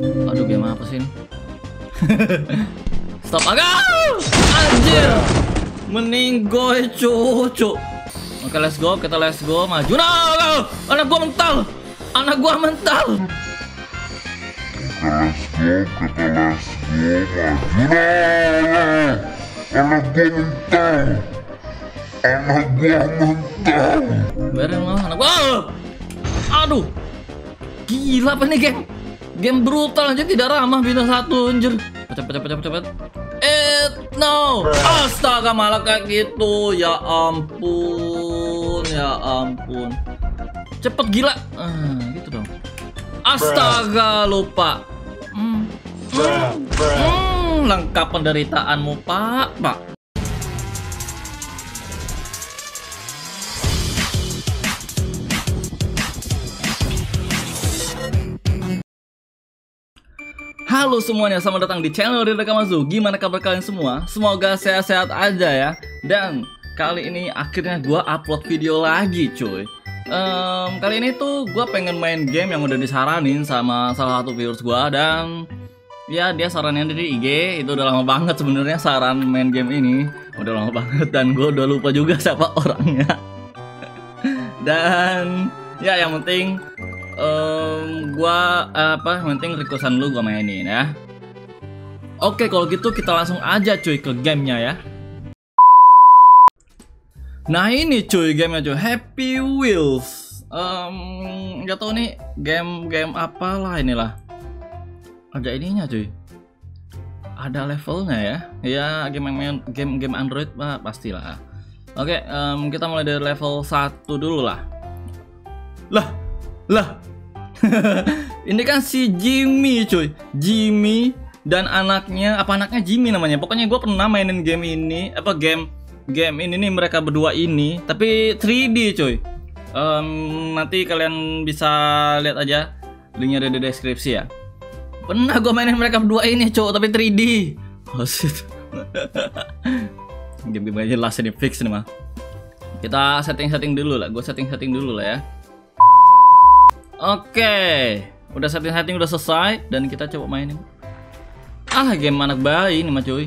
Aduh, game apa sih ini? Stop agak. Anjir. Meninggoy cucu. Oke, let's go. Kita let's go. Maju. No, no. Anak gua mental. Anak gua mental. Kita let's go. Maju. No. Anak gua mental. Anak gua mental. Bareng lah anak gua. Aduh. Gila apa nih, geng? Game brutal aja, tidak ramah bintang 1 anjir. Cepet. Eh, no. Astaga, malah kayak gitu. Ya ampun. Cepet gila. Gitu dong. Astaga, lupa. Lengkap penderitaanmu, Pak. Halo semuanya, selamat datang di channel Ryoda Akamazu. Gimana kabar kalian semua? Semoga sehat-sehat aja ya. Dan kali ini akhirnya gue upload video lagi, cuy. Kali ini tuh gue pengen main game yang udah disaranin sama salah satu viewers gue. Dan ya, dia sarannya dari IG. Itu udah lama banget sebenarnya saran main game ini. Udah lama banget dan gue udah lupa juga siapa orangnya. Dan ya, yang penting penting requestan lu gua mainin ya. Oke, kalau gitu kita langsung aja cuy ke gamenya ya. Nah, ini cuy gamenya cuy, Happy Wheels. Gak tau nih game apalah inilah. Ada ininya cuy. Ada levelnya ya. Ya, game Android pastilah. Oke, kita mulai dari level 1 dulu lah. Lah ini kan si Jimmy cuy, Jimmy dan anaknya, apa anaknya Jimmy namanya, pokoknya gue pernah mainin game ini, game ini nih, mereka berdua ini, tapi 3D cuy. Nanti kalian bisa lihat aja linknya ada di deskripsi ya. Pernah gue mainin mereka berdua ini cuy, tapi 3D. Oh shit. Game-game jelas ini fix nih mah. Kita setting-setting dulu lah, gue setting-setting dulu lah ya. Oke, udah setting-setting udah selesai dan kita coba mainin. Game anak bayi ini mah cuy.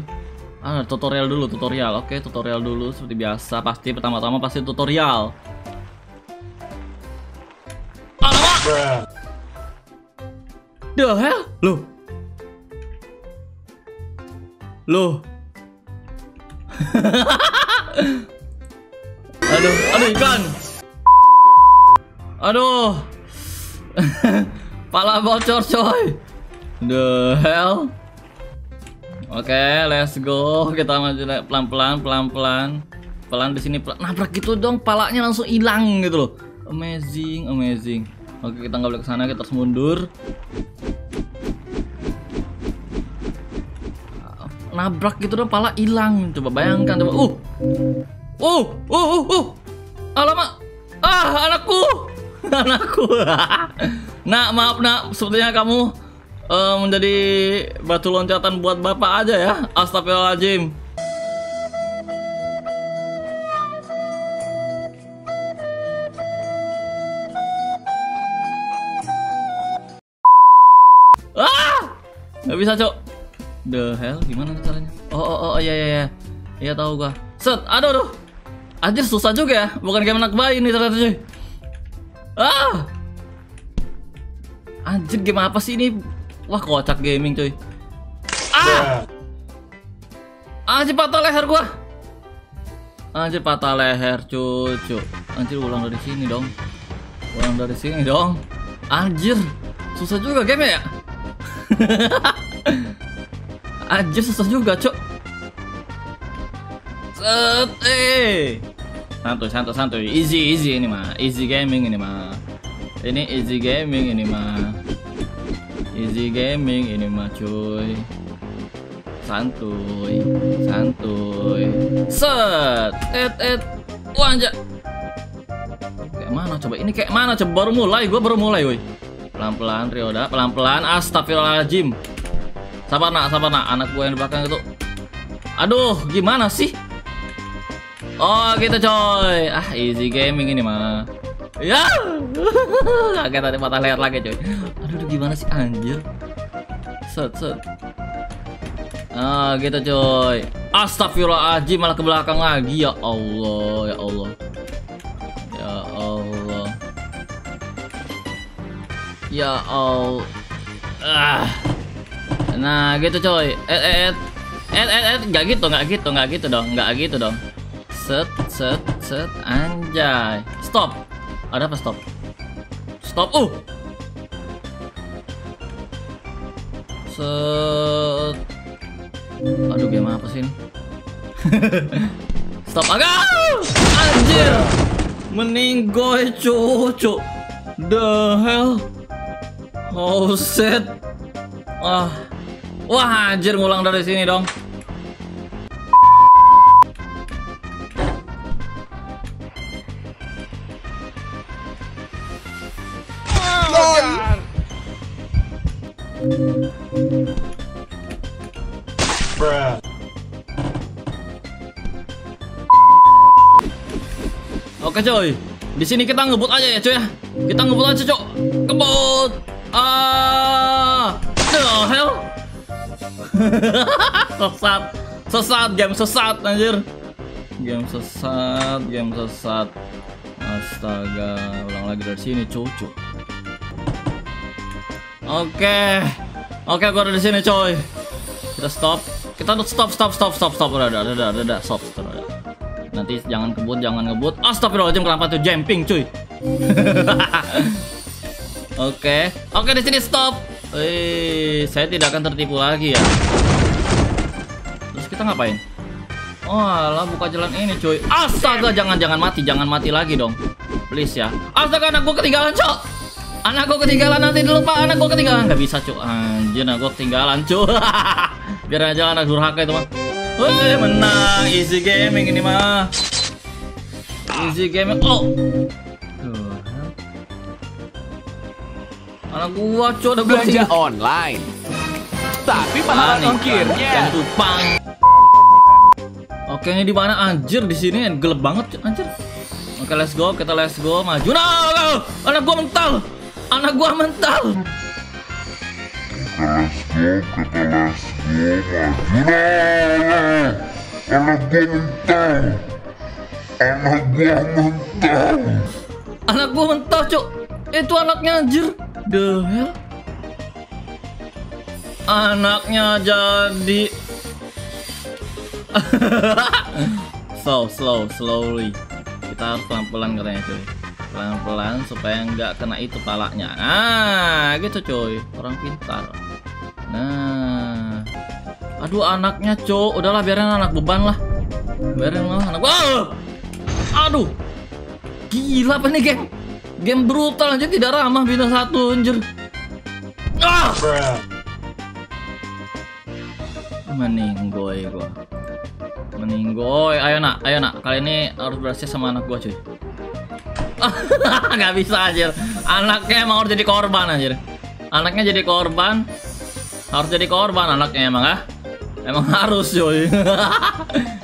Tutorial dulu, tutorial. Oke, tutorial dulu seperti biasa. Pasti pertama-tama pasti tutorial. Alamak. The hell? Loh. Aduh ikan. Aduh. Pala bocor coy. The hell. Oke, let's go. Kita maju pelan-pelan di sini. Nabrak gitu dong, palanya langsung hilang gitu loh. Amazing. Oke, kita nggak boleh ke sana, kita harus mundur. Nabrak gitu dong, pala hilang. Coba bayangkan, coba. Alamak. Anakku. Nah, maaf nak, sepertinya kamu menjadi batu loncatan buat bapak aja ya. Astagfirullahaladzim. Gak bisa cok. The hell, gimana caranya? Oh iya. Iya tahu gua. Set, aduh. Anjir, susah juga ya. Bukan kayak anak bayi ini ternyata cuy. Anjir, game apa sih ini? Wah, kocak gaming cuy. Anjir, patah leher gua. Anjir, patah leher cucu. Anjir, ulang dari sini dong. Anjir, susah juga game ya. Anjir, susah juga cuy. Set, santuy, easy ini mah, easy gaming ini mah cuy, santuy, set, wanja, kayak mana coba, ini kayak mana coba, gue baru mulai woi, pelan-pelan Ryoda, pelan-pelan, astagfirullahaladzim, sabar nak, anak gue yang di belakang itu, aduh gimana sih. Oh gitu coy. Easy gaming ini mah. Ya. Kaget tadi patah leher lagi coy. Aduh gimana sih anjir. set. Nah gitu coy. Astagfirullahaladzim, malah ke belakang lagi. Ya Allah, ya Allah, ya Allah, ya Allah. Ah. Nah gitu coy. Nggak gitu dong. Set. Anjay. Stop. Ada apa stop? Stop. Set. Aduh, game apa sih ini? Stop. Agak. Anjir. Meninggoy cucu. The hell. Oh set. Wah. Wah, anjir, ngulang dari sini dong. Oke coy, di sini kita ngebut aja ya coy ya. Kita ngebut aja coy. Ngebut. The hell. Sesat, game sesat anjir. Game sesat. Astaga, ulang lagi dari sini cucu. Oke, gua ada di sini coy. Kita stop. Kita stop. Udah, stop. Nanti jangan ngebut. Astagfirullahaladzim, kenapa tuh jumping cuy. Oke, di sini stop. Saya tidak akan tertipu lagi ya. Terus kita ngapain? Oh alah, buka jalan ini cuy. Astaga, jangan mati lagi dong, please ya. Astaga, anak gua ketinggalan cuy. Anak gua ketinggalan, nggak bisa cuy. Anjir, anak gua ketinggalan cuy. Biar aja anak durhaka itu mah. Woi, menang easy gaming ini mah. Easy gaming. Anak gua coba belanja online. Tapi malah ongkirnya. Oke, ini di mana anjir? Di sini gelap banget anjir. Oke, let's go. Maju. No. Anak gua mental. Anak gua mental. Anak gua mental, cuk. Itu anaknya anjir. The hell. Anaknya jadi slowly. Kita harus pelan-pelan katanya cuy. Pelan-pelan supaya nggak kena itu palanya. Ah, gitu cuy. Orang pintar. Nah. Aduh, anaknya cuy. Udahlah, biarin anak beban lah. Wow. Aduh. Gila apa nih game? Game brutal aja, tidak ramah bintang 1 anjir. Ah. Meninggoy, ayo nak. Kali ini harus berhasil sama anak gua cuy. Nggak bisa anjir. Anaknya emang harus jadi korban anjir. Harus jadi korban anaknya emang ah. Emang harus cuy.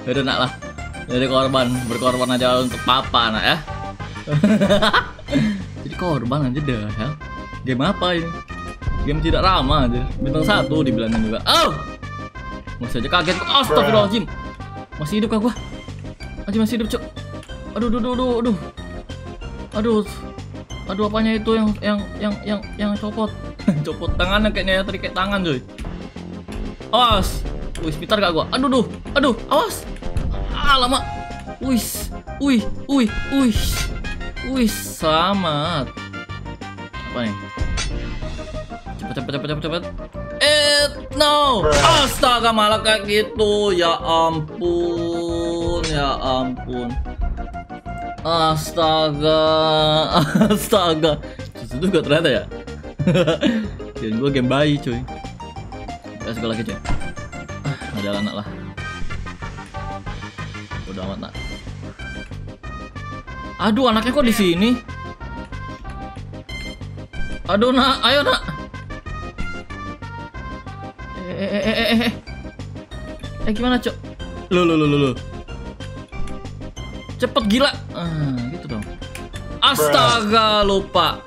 Udah nak lah. Jadi korban, berkorban aja untuk papa nak ya. Jadi korban anjir dah ya. Game apa ini? Game tidak ramah anjir. Bintang 1 dibilangin juga. Masih aja kaget. Astagfirullahaladzim. Masih hidup kah gua? Masih hidup, cuk. Aduh, apanya itu yang copot. Copot tangannya kayaknya tadi, kayak tangan, coy. Awas. Wih, pintar gak gua? Aduh, awas. Alamak. Wih, selamat. Apa nih? Cepet. No. Astaga, malah kayak gitu. Ya ampun. Astaga. Itu juga ternyata ya. Game gue game bayi cuy. Kita sekolah lagi cuy. Ada anak lah. Udah amat nak. Aduh, anaknya kok di sini? Aduh nak, ayo nak. Gimana cok? Lu. Cepet gila. Gitu dong. Astaga, lupa.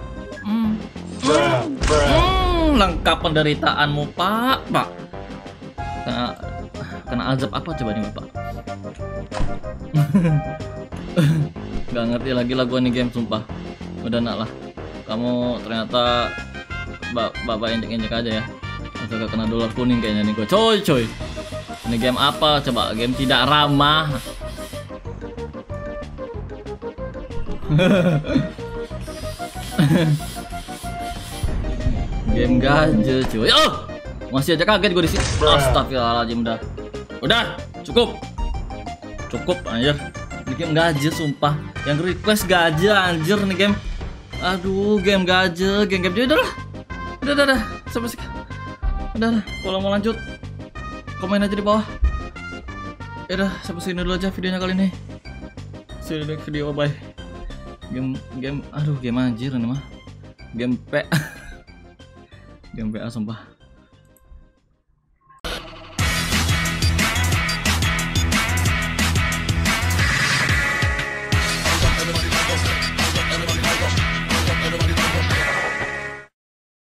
Emang lengkap penderitaanmu, Pak? Pak, kena azab apa coba nih, Pak? Gak ngerti lagi lah gua nih game, sumpah. Udah nak lah. Kamu ternyata bapak injek-injek aja ya. Masa kena dolar kuning kayaknya nih gua. Coy. Ini game apa coba? Game tidak ramah. Game ganjel cuy. Oh, masih aja kaget gue di sini. Astagfirullahaladzim, udah cukup anjir. Ini game ganjel sumpah. Yang request ganjel anjir nih game. Aduh, game ganjel, game udah lah. Udah. Sampai sih. Udah, kalau mau lanjut komen aja di bawah. Ya udah, sampai sini dulu aja videonya kali ini. See you next video, bye. Game anjir ini mah. Game PA sumpah.